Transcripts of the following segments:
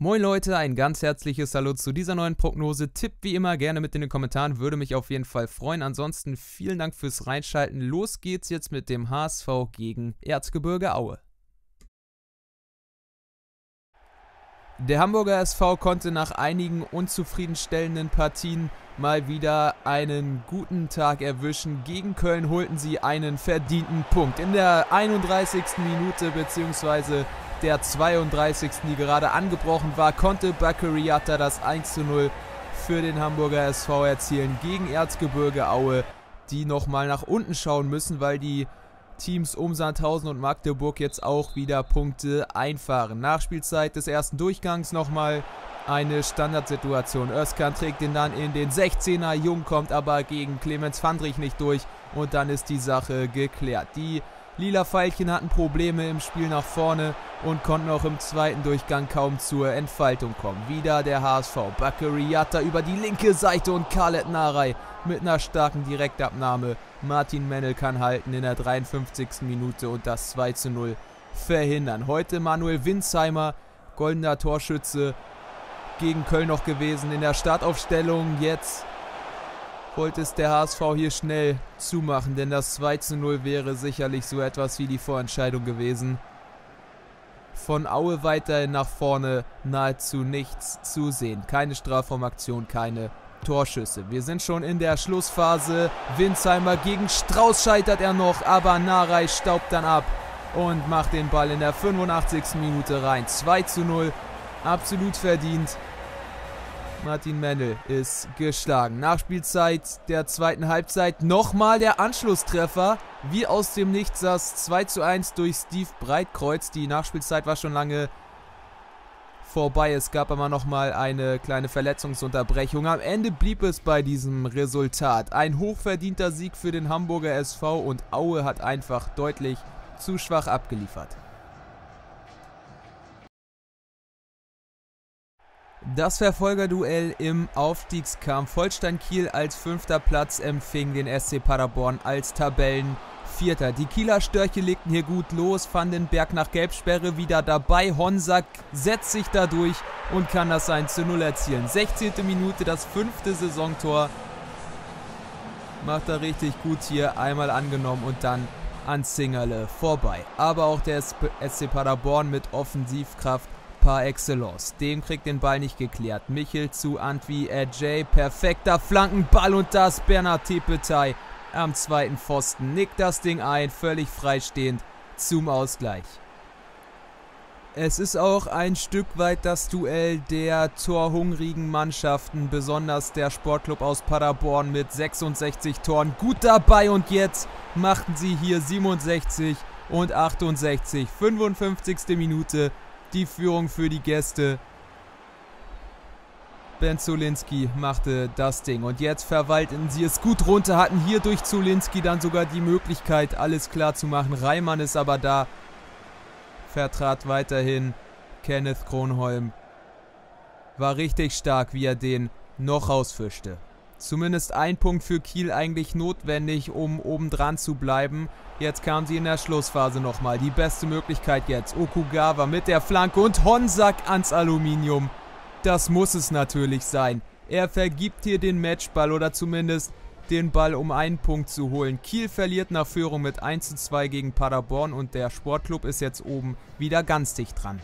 Moin Leute, ein ganz herzliches Hallo zu dieser neuen Prognose. Tippt wie immer gerne mit in den Kommentaren, würde mich auf jeden Fall freuen. Ansonsten vielen Dank fürs Reinschalten. Los geht's jetzt mit dem HSV gegen Erzgebirge Aue. Der Hamburger SV konnte nach einigen unzufriedenstellenden Partien mal wieder einen guten Tag erwischen. Gegen Köln holten sie einen verdienten Punkt. In der 31. Minute bzw. der 32. die gerade angebrochen war, konnte Bakary Jatta das 1:0 für den Hamburger SV erzielen gegen Erzgebirge Aue, die nochmal nach unten schauen müssen, weil die Teams um Sandhausen und Magdeburg jetzt auch wieder Punkte einfahren. Nachspielzeit des ersten Durchgangs nochmal eine Standardsituation. Özkan trägt den dann in den 16er. Jung kommt aber gegen Clemens Fandrich nicht durch und dann ist die Sache geklärt. Die lila Veilchen hatten Probleme im Spiel nach vorne und konnten auch im zweiten Durchgang kaum zur Entfaltung kommen. Wieder der HSV. Bakary Jatta über die linke Seite und Karlet Narei mit einer starken Direktabnahme. Martin Mendl kann halten in der 53. Minute und das 2:0 verhindern. Heute Manuel Winzheimer, goldener Torschütze gegen Köln noch gewesen in der Startaufstellung. Jetzt wollte es der HSV hier schnell zumachen, denn das 2:0 wäre sicherlich so etwas wie die Vorentscheidung gewesen. Von Aue weiterhin nach vorne nahezu nichts zu sehen. Keine Strafraumaktion, keine Torschüsse. Wir sind schon in der Schlussphase. Winzheimer gegen Strauß scheitert er noch, aber Narei staubt dann ab und macht den Ball in der 85. Minute rein. 2:0, absolut verdient. Martin Mendl ist geschlagen. Nachspielzeit der zweiten Halbzeit. Nochmal der Anschlusstreffer. Wie aus dem Nichts das 2:1 durch Steve Breitkreuz. Die Nachspielzeit war schon lange vorbei. Es gab aber nochmal eine kleine Verletzungsunterbrechung. Am Ende blieb es bei diesem Resultat. Ein hochverdienter Sieg für den Hamburger SV und Aue hat einfach deutlich zu schwach abgeliefert. Das Verfolgerduell im Aufstiegskampf. Holstein-Kiel als 5. Platz empfing den SC Paderborn als Tabellenvierter. Die Kieler Störche legten hier gut los, Vandenberg nach Gelbsperre wieder dabei. Honsack setzt sich dadurch und kann das 1:0 erzielen. 16. Minute, das 5. Saisontor. Macht er richtig gut hier, einmal angenommen und dann an Zingerle vorbei. Aber auch der SC Paderborn mit Offensivkraft par excellence. Dem kriegt den Ball nicht geklärt. Michel zu Antwi Adjaye. Perfekter Flankenball und das Bernhard Tepetay am zweiten Pfosten. Nickt das Ding ein. Völlig freistehend zum Ausgleich. Es ist auch ein Stück weit das Duell der torhungrigen Mannschaften. Besonders der Sportclub aus Paderborn mit 66 Toren. Gut dabei und jetzt machten sie hier 67 und 68. 55. Minute. Die Führung für die Gäste. Ben Zulinski machte das Ding. Und jetzt verwalten sie es gut runter. Hatten hier durch Zulinski dann sogar die Möglichkeit, alles klar zu machen. Reimann ist aber da. Vertrat weiterhin Kenneth Kronholm. War richtig stark, wie er den noch rausfischte. Zumindest ein Punkt für Kiel eigentlich notwendig, um obendran zu bleiben. Jetzt kam sie in der Schlussphase nochmal. Die beste Möglichkeit jetzt. Okugawa mit der Flanke und Honsack ans Aluminium. Das muss es natürlich sein. Er vergibt hier den Matchball oder zumindest den Ball, um einen Punkt zu holen. Kiel verliert nach Führung mit 1:2 gegen Paderborn und der Sportclub ist jetzt oben wieder ganz dicht dran.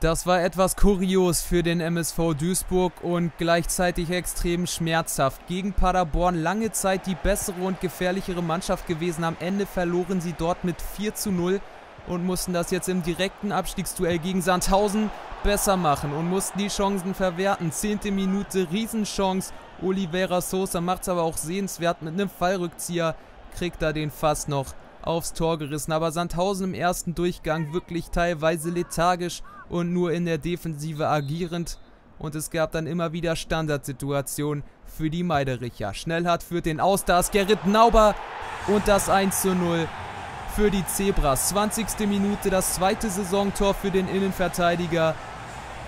Das war etwas kurios für den MSV Duisburg und gleichzeitig extrem schmerzhaft. Gegen Paderborn lange Zeit die bessere und gefährlichere Mannschaft gewesen. Am Ende verloren sie dort mit 4:0 und mussten das jetzt im direkten Abstiegsduell gegen Sandhausen besser machen und mussten die Chancen verwerten. 10. Minute, Riesenchance. Oliveira Sosa macht es aber auch sehenswert mit einem Fallrückzieher. Kriegt er den fast noch aufs Tor gerissen, aber Sandhausen im ersten Durchgang wirklich teilweise lethargisch und nur in der Defensive agierend und es gab dann immer wieder Standardsituationen für die Meidericher. Schnellhardt führt den aus, da ist Gerrit Nauber und das 1:0 für die Zebras. 20. Minute, das 2. Saisontor für den Innenverteidiger.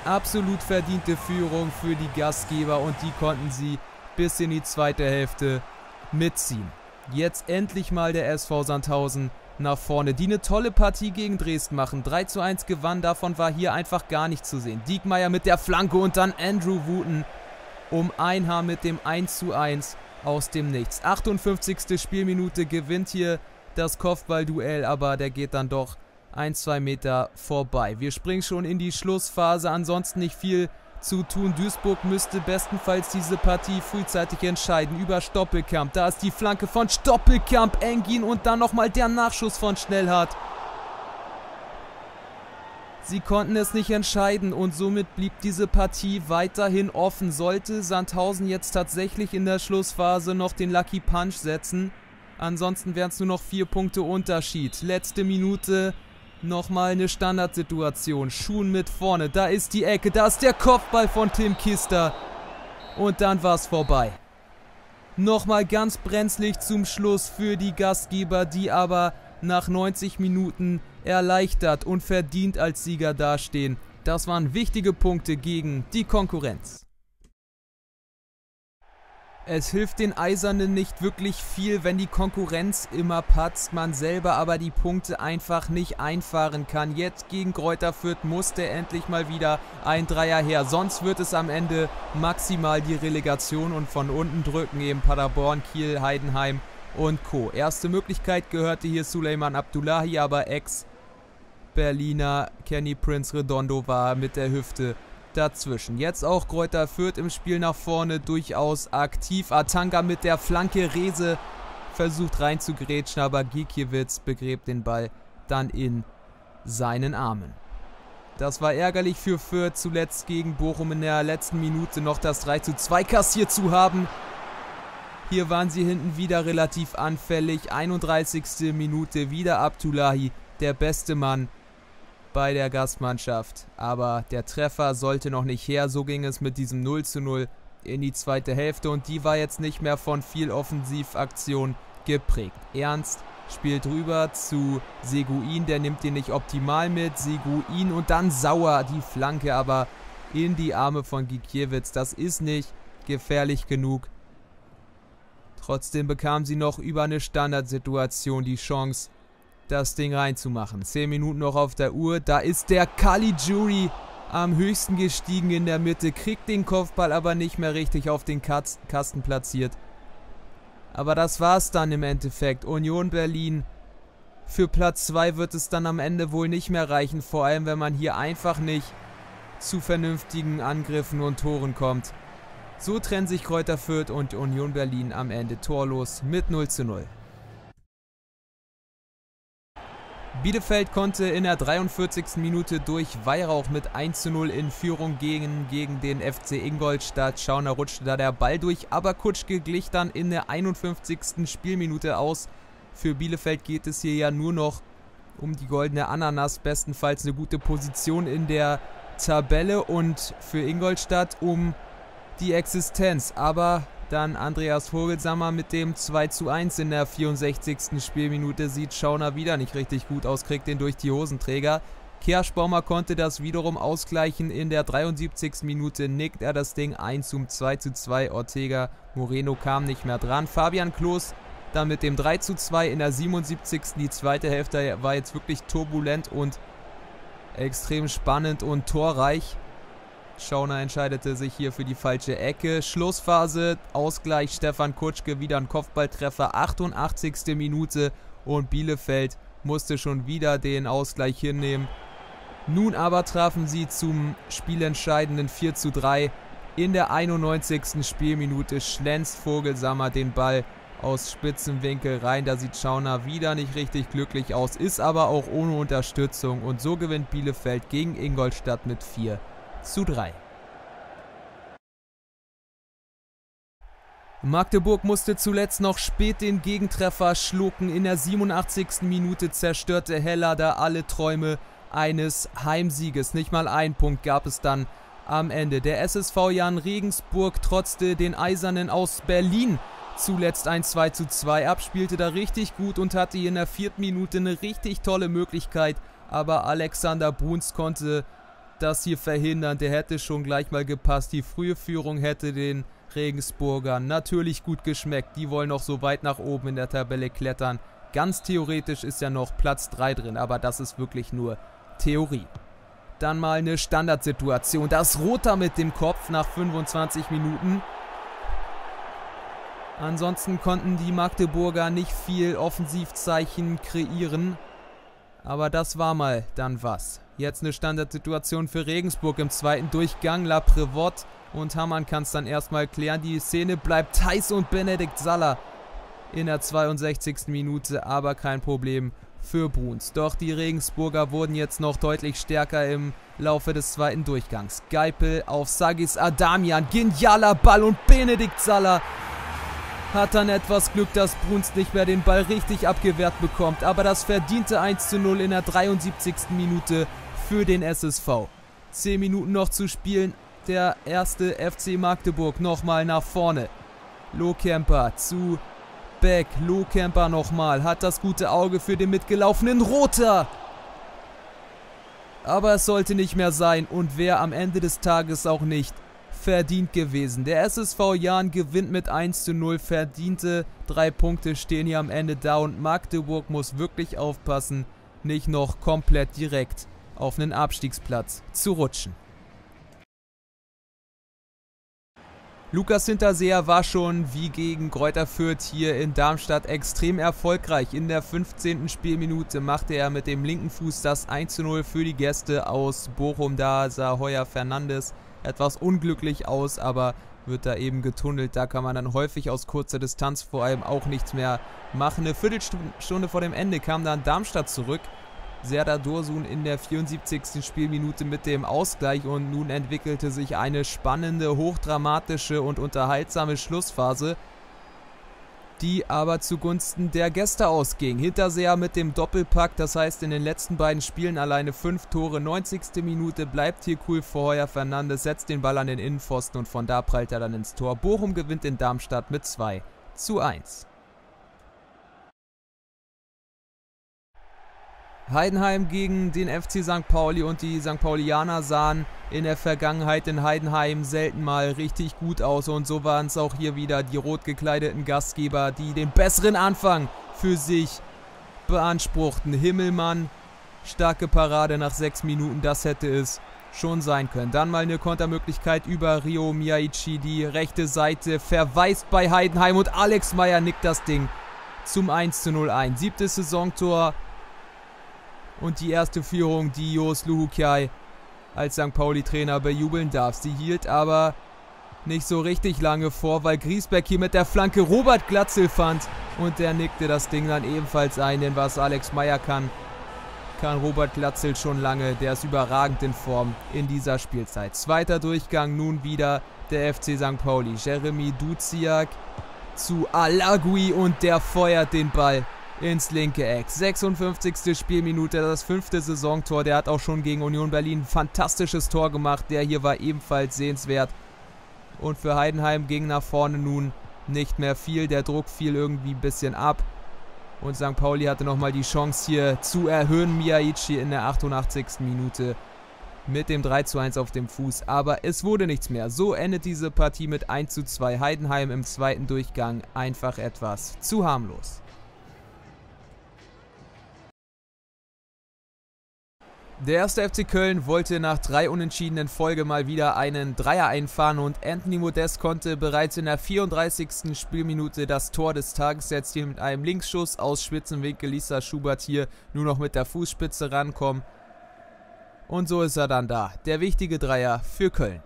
Absolut verdiente Führung für die Gastgeber und die konnten sie bis in die zweite Hälfte mitziehen. Jetzt endlich mal der SV Sandhausen nach vorne, die eine tolle Partie gegen Dresden machen. 3:1 gewann, davon war hier einfach gar nichts zu sehen. Diekmeyer mit der Flanke und dann Andrew Wooten um ein Haar mit dem 1:1 aus dem Nichts. 58. Spielminute gewinnt hier das Kopfballduell, aber der geht dann doch 1-2 Meter vorbei. Wir springen schon in die Schlussphase, ansonsten nicht viel zu tun. Duisburg müsste bestenfalls diese Partie frühzeitig entscheiden über Stoppelkamp. Da ist die Flanke von Stoppelkamp, Engin und dann nochmal der Nachschuss von Schnellhardt. Sie konnten es nicht entscheiden und somit blieb diese Partie weiterhin offen. Sollte Sandhausen jetzt tatsächlich in der Schlussphase noch den Lucky Punch setzen, ansonsten wären es nur noch 4 Punkte Unterschied. Letzte Minute. Nochmal eine Standardsituation. Schuhen mit vorne. Da ist die Ecke. Da ist der Kopfball von Tim Kister. Und dann war es vorbei. Nochmal ganz brenzlig zum Schluss für die Gastgeber, die aber nach 90 Minuten erleichtert und verdient als Sieger dastehen. Das waren wichtige Punkte gegen die Konkurrenz. Es hilft den Eisernen nicht wirklich viel, wenn die Konkurrenz immer patzt, man selber aber die Punkte einfach nicht einfahren kann. Jetzt gegen Greuther Fürth musste endlich mal wieder ein Dreier her, sonst wird es am Ende maximal die Relegation und von unten drücken eben Paderborn, Kiel, Heidenheim und Co. Erste Möglichkeit gehörte hier Suleiman Abdullahi, aber Ex-Berliner Kenny Prince Redondo war mit der Hüfte dazwischen. Jetzt auch Greuther Fürth im Spiel nach vorne durchaus aktiv. Atanga mit der Flanke, Rese versucht reinzugrätschen, aber Gikiewicz begräbt den Ball dann in seinen Armen. Das war ärgerlich für Fürth, zuletzt gegen Bochum in der letzten Minute noch das 3:2 kassiert zu haben. Hier waren sie hinten wieder relativ anfällig. 31. Minute wieder Abdullahi, der beste Mann bei der Gastmannschaft, aber der Treffer sollte noch nicht her, so ging es mit diesem 0:0 in die zweite Hälfte und die war jetzt nicht mehr von viel Offensivaktion geprägt. Ernst spielt rüber zu Seguin, der nimmt ihn nicht optimal mit, Seguin und dann Sauer, die Flanke aber in die Arme von Gikiewicz, das ist nicht gefährlich genug. Trotzdem bekam sie noch über eine Standardsituation die Chance, das Ding reinzumachen. 10 Minuten noch auf der Uhr. Da ist der Caligiuri am höchsten gestiegen in der Mitte. Kriegt den Kopfball aber nicht mehr richtig auf den Kasten platziert. Aber das war's dann im Endeffekt. Union Berlin. Für Platz 2 wird es dann am Ende wohl nicht mehr reichen. Vor allem, wenn man hier einfach nicht zu vernünftigen Angriffen und Toren kommt. So trennen sich Greuther Fürth und Union Berlin am Ende torlos mit 0:0. Bielefeld konnte in der 43. Minute durch Weihrauch mit 1:0 in Führung gehen gegen den FC Ingolstadt. Schauner rutschte da der Ball durch, aber Kutschke glich dann in der 51. Spielminute aus. Für Bielefeld geht es hier ja nur noch um die goldene Ananas, bestenfalls eine gute Position in der Tabelle und für Ingolstadt um die Existenz. Aber dann Andreas Vogelsammer mit dem 2:1 in der 64. Spielminute, sieht Schauner wieder nicht richtig gut aus, kriegt den durch die Hosenträger. Kerschbaumer konnte das wiederum ausgleichen in der 73. Minute, nickt er das Ding ein zum 2:2, Ortega Moreno kam nicht mehr dran. Fabian Klos dann mit dem 3:2 in der 77. Die zweite Hälfte war jetzt wirklich turbulent und extrem spannend und torreich. Schauner entscheidete sich hier für die falsche Ecke. Schlussphase, Ausgleich, Stefan Kutschke, wieder ein Kopfballtreffer, 88. Minute und Bielefeld musste schon wieder den Ausgleich hinnehmen. Nun aber trafen sie zum spielentscheidenden 4:3. In der 91. Spielminute schlänzt Vogelsammer den Ball aus spitzem Winkel rein. Da sieht Schauner wieder nicht richtig glücklich aus, ist aber auch ohne Unterstützung und so gewinnt Bielefeld gegen Ingolstadt mit 4:3. Magdeburg musste zuletzt noch spät den Gegentreffer schlucken. In der 87. Minute zerstörte Heller da alle Träume eines Heimsieges. Nicht mal einen Punkt gab es dann am Ende. Der SSV Jan Regensburg trotzte den Eisernen aus Berlin zuletzt ein 2:2 ab, spielte da richtig gut und hatte in der 4. Minute eine richtig tolle Möglichkeit, aber Alexander Bruns konnte das hier verhindern, der hätte schon gleich mal gepasst. Die frühe Führung hätte den Regensburgern natürlich gut geschmeckt. Die wollen noch so weit nach oben in der Tabelle klettern. Ganz theoretisch ist ja noch Platz 3 drin, aber das ist wirklich nur Theorie. Dann mal eine Standardsituation. Da ist Rother mit dem Kopf nach 25 Minuten. Ansonsten konnten die Magdeburger nicht viel Offensivzeichen kreieren. Aber das war mal dann was. Jetzt eine Standardsituation für Regensburg im zweiten Durchgang. La Prévotte und Hamann kann es dann erstmal klären. Die Szene bleibt heiß und Benedikt Saller in der 62. Minute, aber kein Problem für Bruns. Doch die Regensburger wurden jetzt noch deutlich stärker im Laufe des zweiten Durchgangs. Geipel auf Sagis Adamian, genialer Ball und Benedikt Saller hat dann etwas Glück, dass Bruns nicht mehr den Ball richtig abgewehrt bekommt. Aber das verdiente 1:0 in der 73. Minute für den SSV. 10 Minuten noch zu spielen. Der erste FC Magdeburg nochmal nach vorne. Lohkämper zu Beck. Lohkämper nochmal. Hat das gute Auge für den mitgelaufenen Rother. Aber es sollte nicht mehr sein. Und wäre am Ende des Tages auch nicht verdient gewesen. Der SSV Jan gewinnt mit 1:0. Verdiente 3 Punkte stehen hier am Ende da und Magdeburg muss wirklich aufpassen, nicht noch komplett direkt auf einen Abstiegsplatz zu rutschen. Lukas Hinterseer war schon wie gegen Greuther Fürth hier in Darmstadt extrem erfolgreich. In der 15. Spielminute machte er mit dem linken Fuß das 1:0 für die Gäste aus Bochum. Da sah Heuer Fernandes etwas unglücklich aus, aber wird da eben getunnelt. Da kann man dann häufig aus kurzer Distanz vor allem auch nichts mehr machen. Eine Viertelstunde vor dem Ende kam dann Darmstadt zurück. Serdar Dursun in der 74. Spielminute mit dem Ausgleich und nun entwickelte sich eine spannende, hochdramatische und unterhaltsame Schlussphase, die aber zugunsten der Gäste ausging. Hinterseer mit dem Doppelpack, das heißt in den letzten beiden Spielen alleine 5 Tore. 90. Minute bleibt hier cool für Heuer Fernandes, setzt den Ball an den Innenpfosten und von da prallt er dann ins Tor. Bochum gewinnt in Darmstadt mit 2:1. Heidenheim gegen den FC St. Pauli und die St. Paulianer sahen in der Vergangenheit in Heidenheim selten mal richtig gut aus und so waren es auch hier wieder die rot gekleideten Gastgeber, die den besseren Anfang für sich beanspruchten. Himmelmann, starke Parade nach 6 Minuten, das hätte es schon sein können. Dann mal eine Kontermöglichkeit über Ryo Miyaichi, die rechte Seite verweist bei Heidenheim und Alex Meyer nickt das Ding zum 1:0 ein. 7. Saisontor. Und die erste Führung, die Jos Luhukiai als St. Pauli-Trainer bejubeln darf. Sie hielt aber nicht so richtig lange vor, weil Griesbeck hier mit der Flanke Robert Glatzel fand. Und der nickte das Ding dann ebenfalls ein, denn was Alex Meyer kann Robert Glatzel schon lange. Der ist überragend in Form in dieser Spielzeit. Zweiter Durchgang, nun wieder der FC St. Pauli. Jeremy Duziak zu Alagui und der feuert den Ball ins linke Eck. 56. Spielminute, das 5. Saisontor. Der hat auch schon gegen Union Berlin ein fantastisches Tor gemacht. Der hier war ebenfalls sehenswert. Und für Heidenheim ging nach vorne nun nicht mehr viel. Der Druck fiel irgendwie ein bisschen ab. Und St. Pauli hatte nochmal die Chance hier zu erhöhen. Miyaichi in der 88. Minute mit dem 3:1 auf dem Fuß. Aber es wurde nichts mehr. So endet diese Partie mit 1:2. Heidenheim im zweiten Durchgang einfach etwas zu harmlos. Der erste FC Köln wollte nach 3 Unentschieden in Folge mal wieder einen Dreier einfahren und Anthony Modest konnte bereits in der 34. Spielminute das Tor des Tages jetzt hier mit einem Linksschuss aus Spitzenwinkel. Lisa Schubert hier nur noch mit der Fußspitze rankommen und so ist er dann da. Der wichtige Dreier für Köln.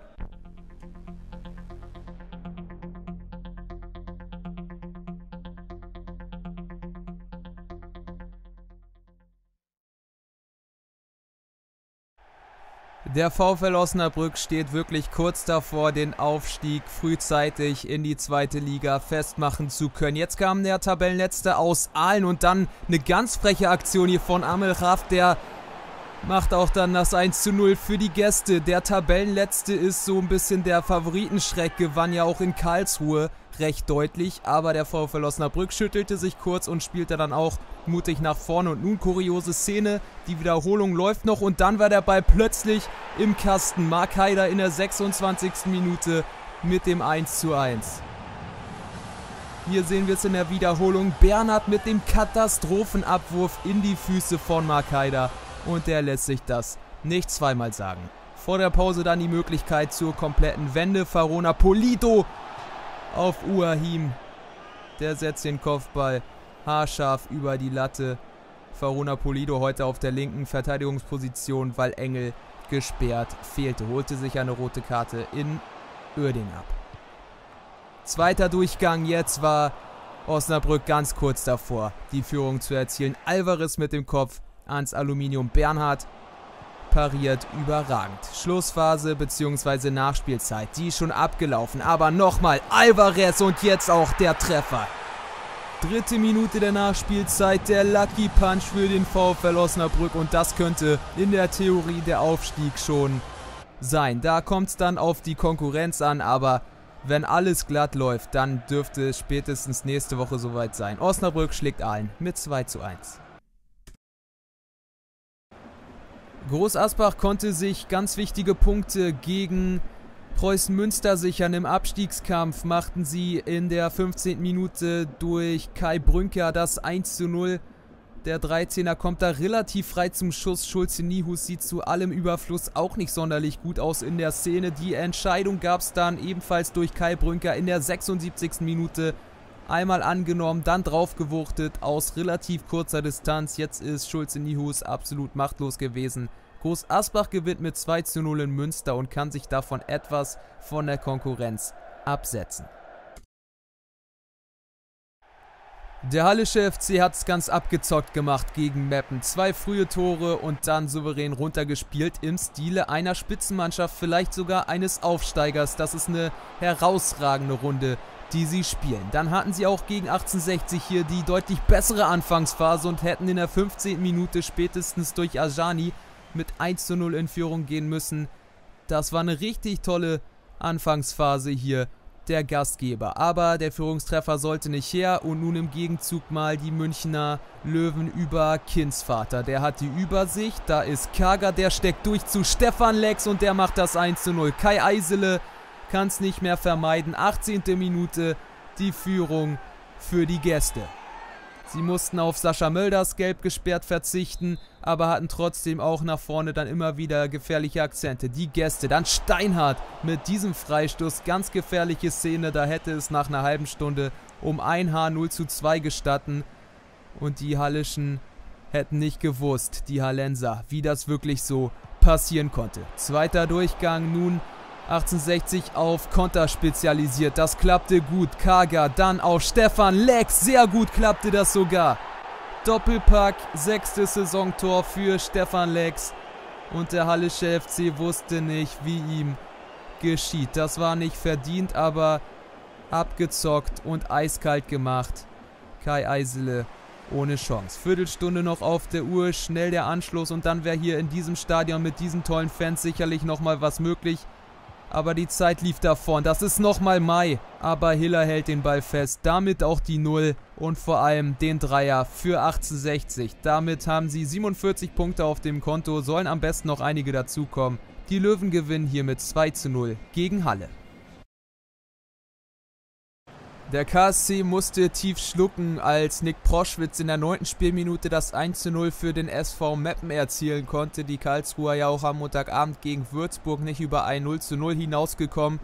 Der VfL Osnabrück steht wirklich kurz davor, den Aufstieg frühzeitig in die zweite Liga festmachen zu können. Jetzt kam der Tabellenletzte aus Aalen und dann eine ganz freche Aktion hier von Amel Raff. Der macht auch dann das 1:0 für die Gäste. Der Tabellenletzte ist so ein bisschen der Favoritenschreck, gewann ja auch in Karlsruhe recht deutlich. Aber der VfL Osnabrück schüttelte sich kurz und spielte dann auch mutig nach vorne. Und nun kuriose Szene, die Wiederholung läuft noch und dann war der Ball plötzlich im Kasten. Marc Haider in der 26. Minute mit dem 1:1. Hier sehen wir es in der Wiederholung. Bernhard mit dem Katastrophenabwurf in die Füße von Mark Haider. Und der lässt sich das nicht zweimal sagen. Vor der Pause dann die Möglichkeit zur kompletten Wende. Farona Polito auf Uahim. Der setzt den Kopfball haarscharf über die Latte. Farona Polito heute auf der linken Verteidigungsposition, weil Engel gesperrt fehlte. Holte sich eine rote Karte in Uerdingen ab. Zweiter Durchgang, jetzt war Osnabrück ganz kurz davor, die Führung zu erzielen. Alvarez mit dem Kopf ans Aluminium. Bernhard pariert überragend. Schlussphase bzw. Nachspielzeit, die schon abgelaufen. Aber nochmal Alvarez und jetzt auch der Treffer. Dritte Minute der Nachspielzeit, der Lucky Punch für den VfL Osnabrück. Und das könnte in der Theorie der Aufstieg schon sein. Da kommt es dann auf die Konkurrenz an, aber wenn alles glatt läuft, dann dürfte es spätestens nächste Woche soweit sein. Osnabrück schlägt Aalen mit 2:1. Groß Asbach konnte sich ganz wichtige Punkte gegen Preußen Münster sichern. Im Abstiegskampf machten sie in der 15. Minute durch Kai Brünker das 1:0. Der 13er kommt da relativ frei zum Schuss. Schulze Nihus sieht zu allem Überfluss auch nicht sonderlich gut aus in der Szene. Die Entscheidung gab es dann ebenfalls durch Kai Brünker in der 76. Minute. Einmal angenommen, dann draufgewuchtet aus relativ kurzer Distanz. Jetzt ist Schulze Nihus absolut machtlos gewesen. Groß Asbach gewinnt mit 2:0 in Münster und kann sich davon etwas von der Konkurrenz absetzen. Der Hallische FC hat es ganz abgezockt gemacht gegen Meppen. Zwei frühe Tore und dann souverän runtergespielt im Stile einer Spitzenmannschaft, vielleicht sogar eines Aufsteigers. Das ist eine herausragende Runde, die sie spielen. Dann hatten sie auch gegen 1860 hier die deutlich bessere Anfangsphase und hätten in der 15. Minute spätestens durch Ajani mit 1:0 in Führung gehen müssen. Das war eine richtig tolle Anfangsphase hier der Gastgeber, aber der Führungstreffer sollte nicht her und nun im Gegenzug mal die Münchner Löwen über Kindsvater. Der hat die Übersicht, da ist Kager, der steckt durch zu Stefan Lex und der macht das 1:0. Kai Eisele kann es nicht mehr vermeiden, 18. Minute die Führung für die Gäste. Sie mussten auf Sascha Mölders gelb gesperrt verzichten, aber hatten trotzdem auch nach vorne dann immer wieder gefährliche Akzente. Die Gäste, dann Steinhardt mit diesem Freistoß, ganz gefährliche Szene, da hätte es nach einer halben Stunde um ein Haar 0:2 gestatten. Und die Hallischen hätten nicht gewusst, die Hallenser, wie das wirklich so passieren konnte. Zweiter Durchgang, nun 1860 auf Konter spezialisiert, das klappte gut, Kager dann auf Stefan Lex, sehr gut klappte das sogar. Doppelpack, 6. Saisontor für Stefan Lex und der Hallische FC wusste nicht, wie ihm geschieht. Das war nicht verdient, aber abgezockt und eiskalt gemacht. Kai Eisele ohne Chance. Viertelstunde noch auf der Uhr, schnell der Anschluss und dann wäre hier in diesem Stadion mit diesen tollen Fans sicherlich nochmal was möglich. Aber die Zeit lief davon. Das ist nochmal Mai. Aber Hiller hält den Ball fest. Damit auch die 0 und vor allem den Dreier für 1860. Damit haben sie 47 Punkte auf dem Konto. Sollen am besten noch einige dazukommen. Die Löwen gewinnen hier mit 2:0 gegen Halle. Der KSC musste tief schlucken, als Nick Proschwitz in der 9. Spielminute das 1:0 für den SV Meppen erzielen konnte. Die Karlsruher ja auch am Montagabend gegen Würzburg nicht über ein 0:0 hinausgekommen.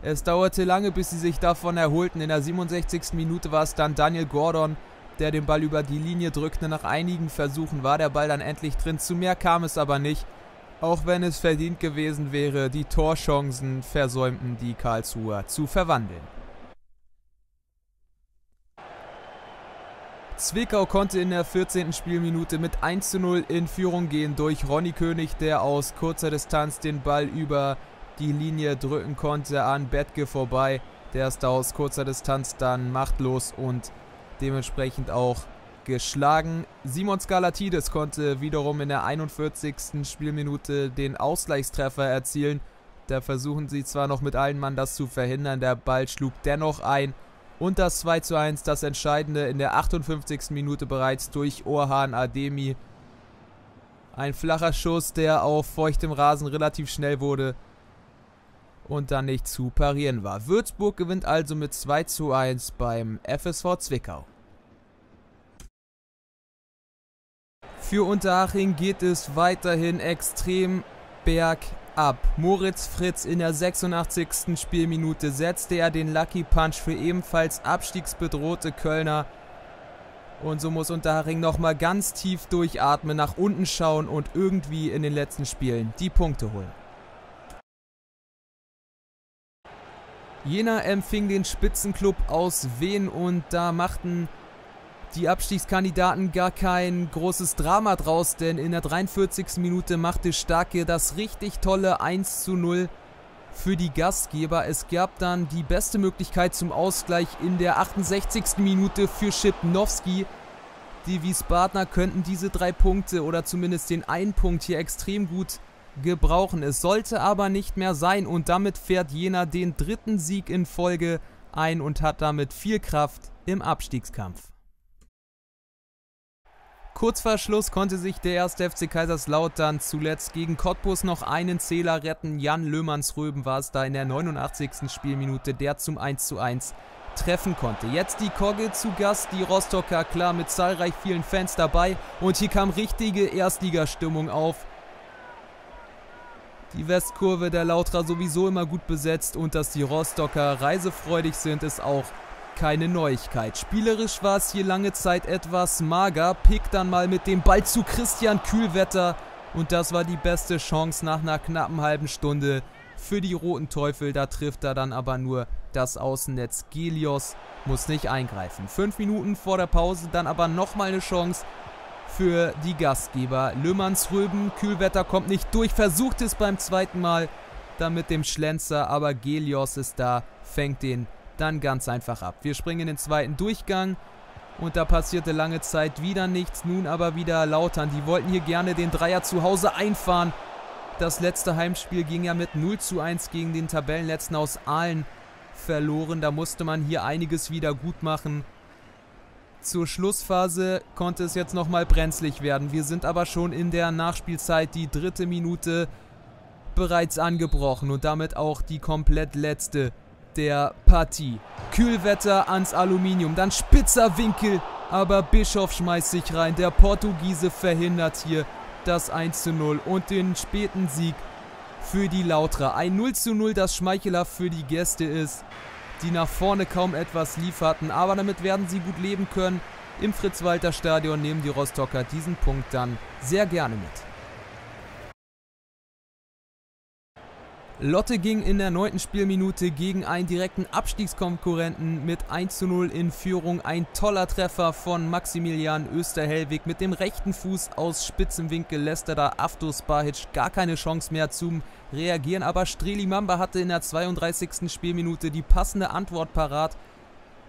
Es dauerte lange, bis sie sich davon erholten. In der 67. Minute war es dann Daniel Gordon, der den Ball über die Linie drückte. Nach einigen Versuchen war der Ball dann endlich drin. Zu mehr kam es aber nicht, auch wenn es verdient gewesen wäre. Die Torchancen versäumten die Karlsruher zu verwandeln. Zwickau konnte in der 14. Spielminute mit 1:0 in Führung gehen durch Ronny König, der aus kurzer Distanz den Ball über die Linie drücken konnte an Bethke vorbei. Der ist da aus kurzer Distanz dann machtlos und dementsprechend auch geschlagen. Simon Skalatidis konnte wiederum in der 41. Spielminute den Ausgleichstreffer erzielen. Da versuchen sie zwar noch mit allen Mann das zu verhindern, der Ball schlug dennoch ein. Und das 2:1, das Entscheidende in der 58. Minute bereits durch Orhan Ademi. Ein flacher Schuss, der auf feuchtem Rasen relativ schnell wurde. und dann nicht zu parieren war. Würzburg gewinnt also mit 2:1 beim FSV Zwickau. Für Unterhaching geht es weiterhin extrem bergab. Moritz Fritz in der 86. Spielminute setzte er den Lucky Punch für ebenfalls abstiegsbedrohte Kölner. Und so muss Unterhaching nochmal ganz tief durchatmen, nach unten schauen und irgendwie in den letzten Spielen die Punkte holen. Jena empfing den Spitzenklub aus Wien und da machten die Abstiegskandidaten gar kein großes Drama draus, denn in der 43. Minute machte Starke das richtig tolle 1:0 für die Gastgeber. Es gab dann die beste Möglichkeit zum Ausgleich in der 68. Minute für Schipnowski. Die Wiesbadener könnten diese 3 Punkte oder zumindest den einen Punkt hier extrem gut gebrauchen. Es sollte aber nicht mehr sein und damit fährt Jena den 3. Sieg in Folge ein und hat damit viel Kraft im Abstiegskampf. Kurz vor Schluss konnte sich der 1. FC Kaiserslautern zuletzt gegen Cottbus noch einen Zähler retten. Jan Löhmannsröben war es da in der 89. Spielminute, der zum 1:1 treffen konnte. Jetzt die Kogge zu Gast, die Rostocker klar mit zahlreich vielen Fans dabei und hier kam richtige Erstligastimmung auf. Die Westkurve der Lautra sowieso immer gut besetzt und dass die Rostocker reisefreudig sind, ist auch keine Neuigkeit. Spielerisch war es hier lange Zeit etwas mager. Pick dann mal mit dem Ball zu Christian Kühlwetter und das war die beste Chance nach einer knappen halben Stunde für die Roten Teufel. Da trifft er dann aber nur das Außennetz. Gelios muss nicht eingreifen. 5 Minuten vor der Pause dann aber nochmal eine Chance für die Gastgeber. Löhmannsröben, Kühlwetter kommt nicht durch, versucht es beim zweiten Mal dann mit dem Schlenzer, aber Gelios ist da, fängt den dann ganz einfach ab. Wir springen in den zweiten Durchgang und da passierte lange Zeit wieder nichts. Nun aber wieder Lautern. Die wollten hier gerne den Dreier zu Hause einfahren. Das letzte Heimspiel ging ja mit 0:1 gegen den Tabellenletzten aus Aalen verloren. Da musste man hier einiges wieder gut machen. Zur Schlussphase konnte es jetzt nochmal brenzlig werden. Wir sind aber schon in der Nachspielzeit, die 3. Minute bereits angebrochen und damit auch die komplett letzte der Partie. Kühlwetter ans Aluminium, dann spitzer Winkel, aber Bischof schmeißt sich rein. Der Portugiese verhindert hier das 1:0 und den späten Sieg für die Lautra. Ein 0:0, das schmeichelhaft für die Gäste ist, die nach vorne kaum etwas lieferten, aber damit werden sie gut leben können. Im Fritz-Walter-Stadion nehmen die Rostocker diesen Punkt dann sehr gerne mit. Lotte ging in der 9. Spielminute gegen einen direkten Abstiegskonkurrenten mit 1:0 in Führung. Ein toller Treffer von Maximilian Österhellwig. Mit dem rechten Fuß aus spitzem Winkel lässt er da Avtos Bahic gar keine Chance mehr zum Reagieren. Aber Strelimamba hatte in der 32. Spielminute die passende Antwort parat.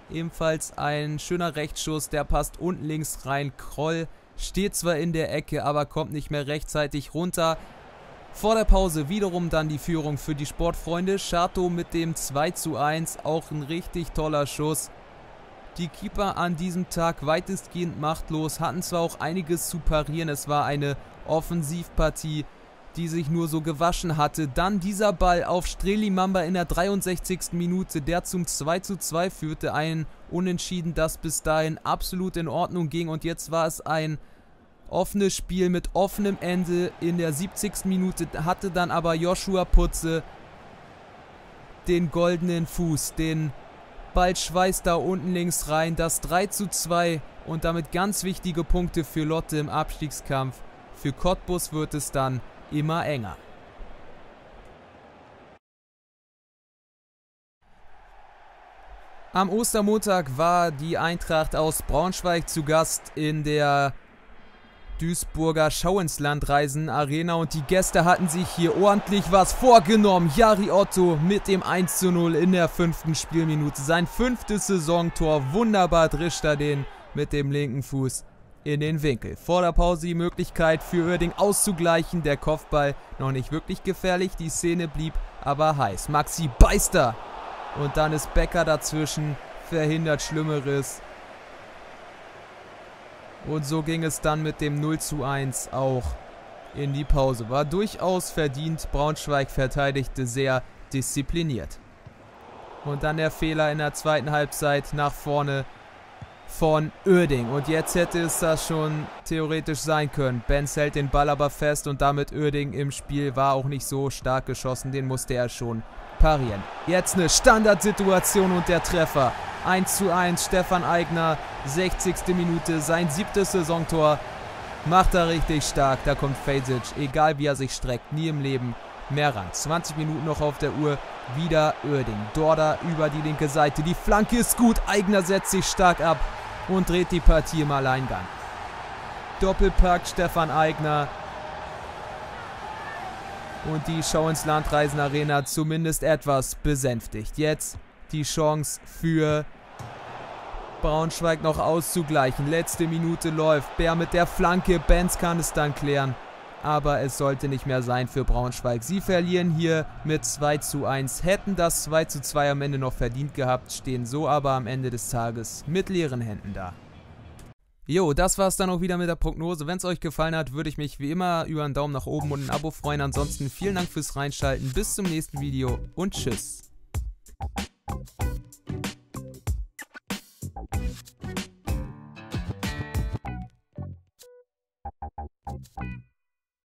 Ebenfalls ein schöner Rechtsschuss, der passt unten links rein. Kroll steht zwar in der Ecke, aber kommt nicht mehr rechtzeitig runter. Vor der Pause wiederum dann die Führung für die Sportfreunde. Schato mit dem 2:1, auch ein richtig toller Schuss. Die Keeper an diesem Tag weitestgehend machtlos, hatten zwar auch einiges zu parieren, es war eine Offensivpartie, die sich nur so gewaschen hatte. Dann dieser Ball auf Strelimamba in der 63. Minute, der zum 2:2 führte. Ein Unentschieden, das bis dahin absolut in Ordnung ging und jetzt war es ein offenes Spiel mit offenem Ende. In der 70. Minute hatte dann aber Joshua Putze den goldenen Fuß. Den Ball schweißt da unten links rein. Das 3:2 und damit ganz wichtige Punkte für Lotte im Abstiegskampf. Für Cottbus wird es dann immer enger. Am Ostermontag war die Eintracht aus Braunschweig zu Gast in der Duisburger Schauinslandreisen-Arena und die Gäste hatten sich hier ordentlich was vorgenommen. Jari Otto mit dem 1:0 in der 5. Spielminute. Sein 5. Saisontor. Wunderbar drischt er den mit dem linken Fuß in den Winkel. Vor der Pause die Möglichkeit für Oerding auszugleichen. Der Kopfball noch nicht wirklich gefährlich. Die Szene blieb aber heiß. Maxi Beister und dann ist Becker dazwischen. Verhindert Schlimmeres. Und so ging es dann mit dem 0:1 auch in die Pause. War durchaus verdient. Braunschweig verteidigte sehr diszipliniert. Und dann der Fehler in der zweiten Halbzeit nach vorne von Oerding. Und jetzt hätte es das schon theoretisch sein können. Benz hält den Ball aber fest und damit Oerding im Spiel, war auch nicht so stark geschossen. Den musste er schon parieren. Jetzt eine Standardsituation und der Treffer. 1:1, Stefan Aigner, 60. Minute, sein 7. Saisontor. Macht er richtig stark, da kommt Fejzic, egal wie er sich streckt, nie im Leben mehr ran. 20 Minuten noch auf der Uhr, wieder Oerding. Dorda über die linke Seite, die Flanke ist gut, Aigner setzt sich stark ab und dreht die Partie im Alleingang. Doppelpack Stefan Aigner. Und die Schau ins Landreisen Arena zumindest etwas besänftigt. Jetzt die Chance für Braunschweig noch auszugleichen. Letzte Minute läuft. Bär mit der Flanke. Benz kann es dann klären. Aber es sollte nicht mehr sein für Braunschweig. Sie verlieren hier mit 2:1. Hätten das 2:2 am Ende noch verdient gehabt, stehen so aber am Ende des Tages mit leeren Händen da. Jo, das war's dann auch wieder mit der Prognose. Wenn es euch gefallen hat, würde ich mich wie immer über einen Daumen nach oben und ein Abo freuen. Ansonsten vielen Dank fürs Reinschalten. Bis zum nächsten Video und tschüss.